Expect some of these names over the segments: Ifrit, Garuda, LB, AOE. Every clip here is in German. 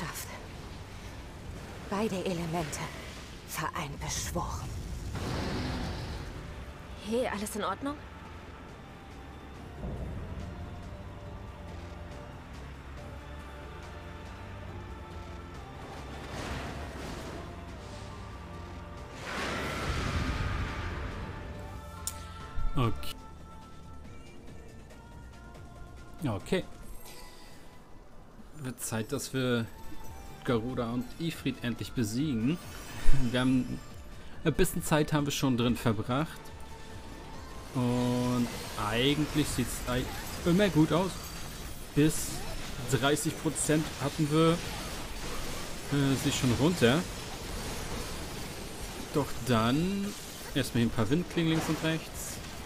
geschafft. Beide Elemente vereint beschworen. Hey, alles in Ordnung? Okay. Okay. Wird Zeit, dass wir Garuda und Ifrit endlich besiegen. Wir haben ein bisschen Zeit haben wir schon drin verbracht. Und eigentlich sieht es immer gut aus. Bis 30% hatten wir sie schon runter. Doch dann erstmal ein paar Windklingen links und rechts.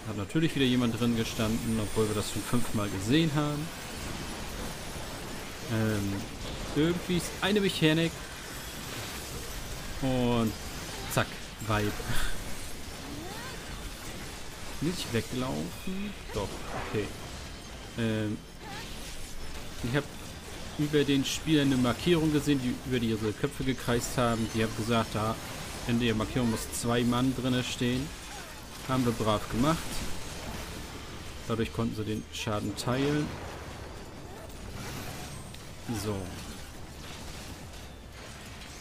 Hat natürlich wieder jemand drin gestanden, obwohl wir das schon 5-mal gesehen haben. Irgendwie ist eine Mechanik. Und zack, Vibe. Nicht weglaufen. Doch, okay. Ich habe über den Spielern eine Markierung gesehen, die über ihre Köpfe gekreist haben. Die haben gesagt, da in der Markierung muss 2 Mann drin stehen. Haben wir brav gemacht. Dadurch konnten sie den Schaden teilen. So.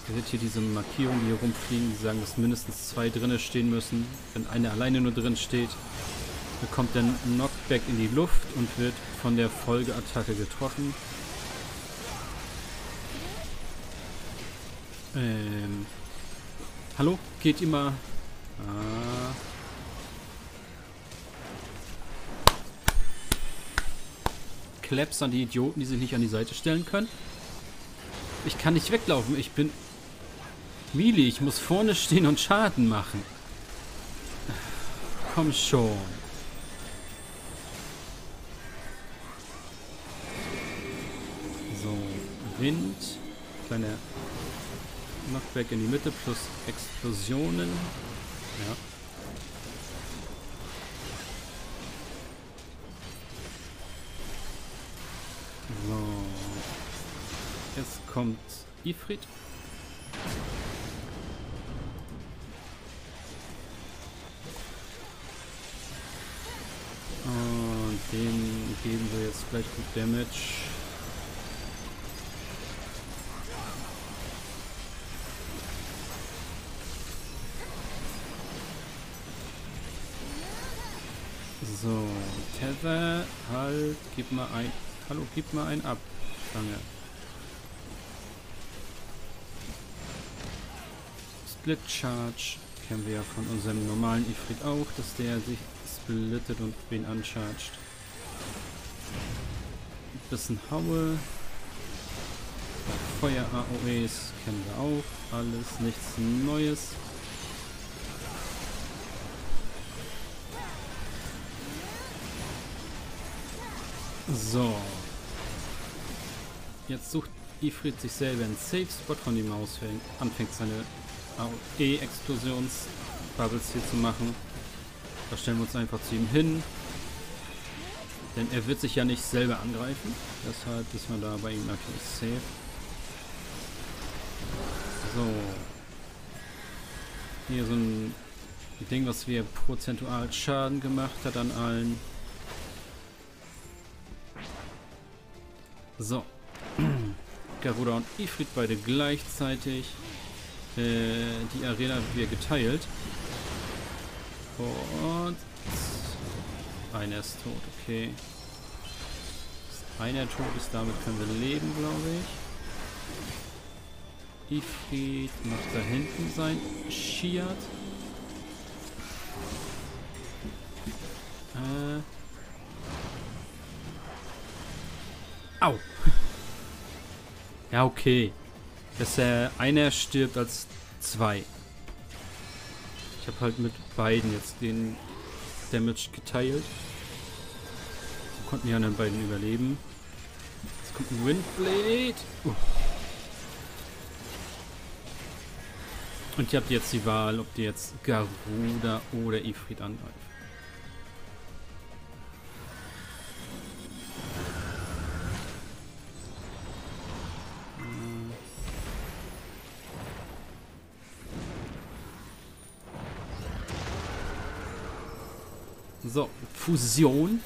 Ihr seht hier diese Markierungen, die hier rumfliegen, die sagen, dass mindestens 2 drinne stehen müssen. Wenn eine alleine nur drin steht, bekommt der Knockback in die Luft und wird von der Folgeattacke getroffen. Hallo? Geht immer... Klaps an die Idioten, die sich nicht an die Seite stellen können. Ich kann nicht weglaufen. Ich bin... Mili, ich muss vorne stehen und Schaden machen. Komm schon. So, Wind. Kleiner Knockback in die Mitte plus Explosionen. Ja. Jetzt kommt Ifrit. Und dem geben wir jetzt gleich gut Damage. So, Tether, halt, gib mal ein. Hallo, gib mal ein ab. Stange. Split Charge kennen wir ja von unserem normalen Ifrit auch, dass der sich splittet und wen anchargt. Ein bisschen Haue. Feuer AOEs kennen wir auch. Alles nichts Neues. So. Jetzt sucht Ifrit sich selber einen Safe Spot, von dem Maus anfängt seine AOE-Explosionsbubbles hier zu machen. Da stellen wir uns einfach zu ihm hin. Denn er wird sich ja nicht selber angreifen. Deshalb ist man da bei ihm natürlich safe. So. Hier so ein Ding, was wir prozentual Schaden gemacht hat an allen. So. Garuda und Ifrit beide gleichzeitig. Die Arena wird geteilt. Und... einer ist tot, okay. Dass einer tot ist, damit können wir leben, glaube ich. Ifrit macht da hinten sein Shield. Au! Ja, okay. Dass einer stirbt als 2. Ich habe halt mit beiden jetzt den Damage geteilt. So konnten die anderen beiden überleben. Jetzt kommt ein Windblade. Und ihr habt jetzt die Wahl, ob ihr jetzt Garuda oder Ifrit angreift. So, Fusion.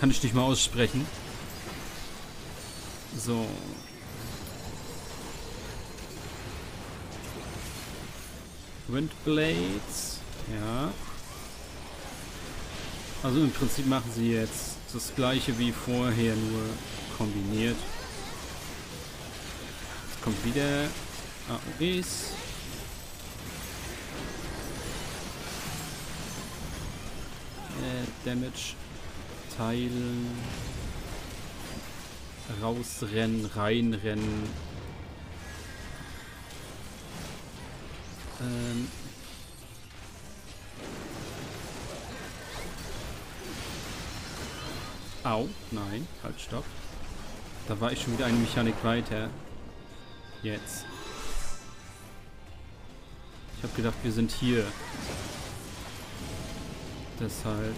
Kann ich nicht mal aussprechen. So. Windblades. Ja. Also im Prinzip machen sie jetzt das gleiche wie vorher, nur kombiniert. Jetzt kommt wieder AOEs. Damage teilen, rausrennen, reinrennen. Au, nein, halt, stopp. Da war ich schon wieder eine Mechanik weiter. Jetzt. Ich habe gedacht, wir sind hier. Deshalb.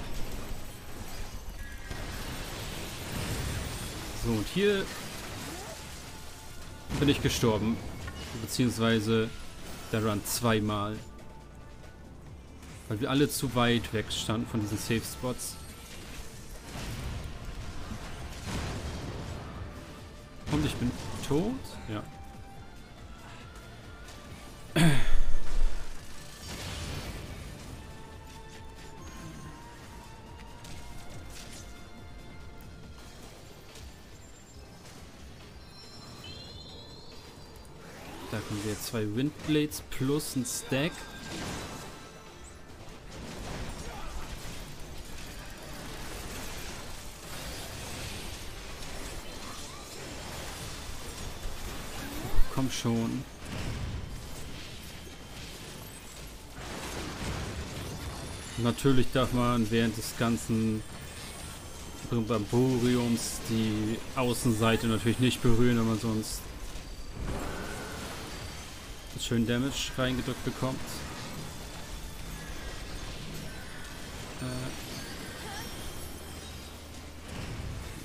So, und hier bin ich gestorben. Beziehungsweise der Run zweimal. Weil wir alle zu weit weg standen von diesen Safe Spots. Und ich bin tot? Ja. Da kommen wir jetzt 2 Windblades plus ein Stack. Komm schon. Natürlich darf man während des ganzen Brimboriums die Außenseite natürlich nicht berühren, wenn man sonst schön Damage reingedrückt bekommt.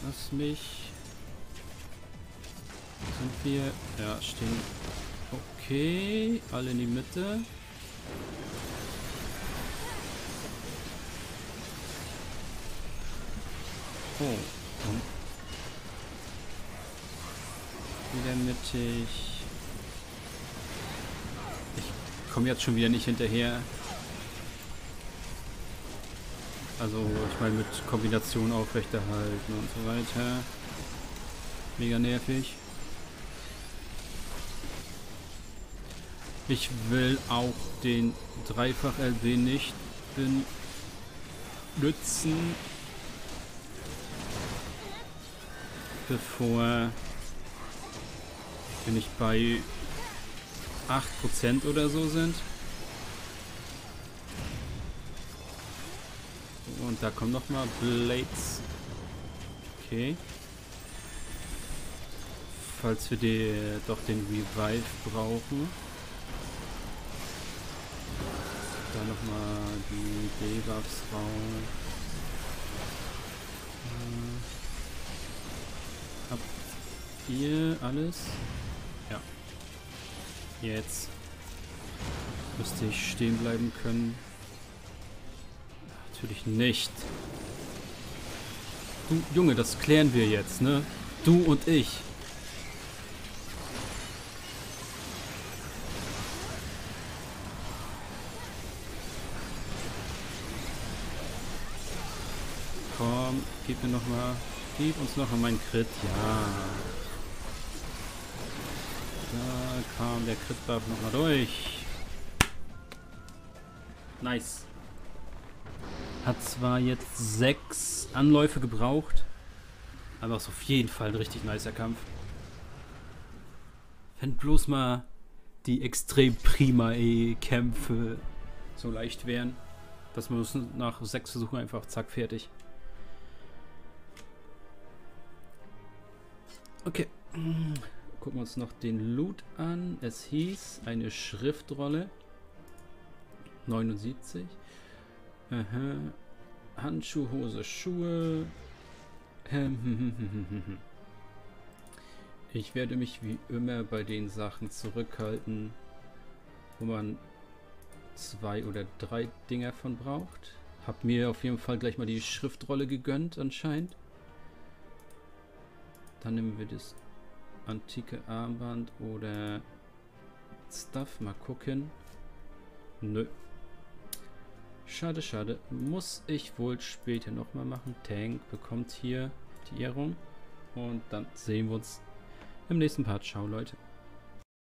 Lass mich. Sind wir? Ja, stehen. Okay, alle in die Mitte. Oh. Wieder mittig. Ich komme jetzt schon wieder nicht hinterher. Also, ich meine, mit Kombination aufrechterhalten und so weiter. Mega nervig. Ich will auch den Dreifach-LB nicht benutzen, bevor bin ich bei 8% oder so sind. Und da kommen nochmal Blades. Okay. Falls wir doch den Revive brauchen. Da nochmal die Debuffs raus. Habt ihr alles? Ja. Jetzt müsste ich stehen bleiben können. Natürlich nicht. Du, Junge, das klären wir jetzt, ne? Du und ich. Komm, gib mir nochmal. Gib uns nochmal meinen Crit. Ja. Da kam der Crit-Buff nochmal durch. Nice. Hat zwar jetzt 6 Anläufe gebraucht, aber ist auf jeden Fall ein richtig nicer Kampf. Wenn bloß mal die extrem prima Kämpfe so leicht wären, dass man nach 6 Versuchen einfach zack fertig. Okay. Gucken wir uns noch den Loot an. Es hieß eine Schriftrolle. 79. Aha. Handschuhe, Hose, Schuhe. Ich werde mich wie immer bei den Sachen zurückhalten, wo man 2 oder 3 Dinger von braucht. Hab mir auf jeden Fall gleich mal die Schriftrolle gegönnt anscheinend. Dann nehmen wir das antike Armband oder Stuff. Mal gucken. Nö. Schade, schade. Muss ich wohl später nochmal machen. Tank bekommt hier die Ehrung. Und dann sehen wir uns im nächsten Part. Ciao, Leute.